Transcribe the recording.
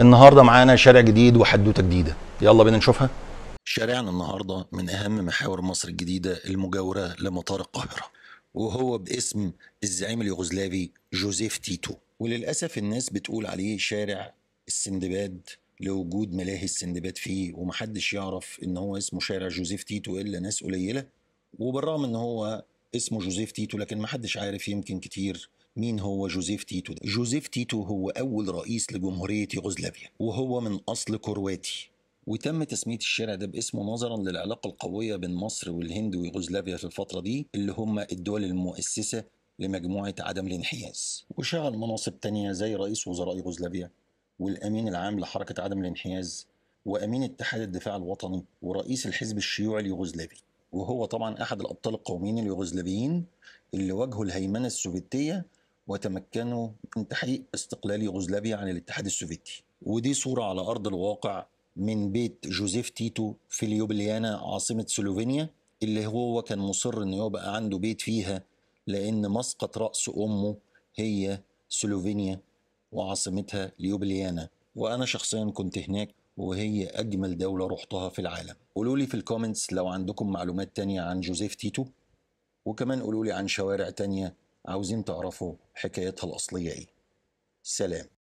النهارده معانا شارع جديد وحدوته جديده، يلا بينا نشوفها. شارعنا النهارده من اهم محاور مصر الجديده المجاوره لمطار القاهره، وهو باسم الزعيم اليوغسلافي جوزيف تيتو، وللاسف الناس بتقول عليه شارع السندباد لوجود ملاهي السندباد فيه، ومحدش يعرف ان هو اسمه شارع جوزيف تيتو الا ناس قليله، وبالرغم ان هو اسمه جوزيف تيتو لكن محدش عارف يمكن كتير مين هو جوزيف تيتو ده. جوزيف تيتو هو أول رئيس لجمهورية يوغسلافيا، وهو من أصل كرواتي، وتم تسمية الشارع ده باسمه نظرا للعلاقة القوية بين مصر والهند ويوغسلافيا في الفترة دي، اللي هم الدول المؤسسة لمجموعة عدم الانحياز، وشغل مناصب تانية زي رئيس وزراء يوغسلافيا والأمين العام لحركة عدم الانحياز وأمين اتحاد الدفاع الوطني ورئيس الحزب الشيوعي اليوغسلافي، وهو طبعا أحد الأبطال القوميين اليوغسلافيين اللي واجهوا الهيمنة السوفيتية وتمكنوا من تحقيق استقلال يوغسلافيا عن الاتحاد السوفيتي. ودي صورة على أرض الواقع من بيت جوزيف تيتو في ليوبليانا عاصمة سلوفينيا، اللي هو كان مصر إنه يبقى عنده بيت فيها لأن مسقط رأس أمه هي سلوفينيا وعاصمتها ليوبليانا، وأنا شخصيا كنت هناك وهي أجمل دولة رحتها في العالم. قولوا لي في الكومنتس لو عندكم معلومات تانية عن جوزيف تيتو، وكمان قولوا لي عن شوارع تانية عاوزين تعرفوا حكايتها الأصلية إيه. سلام.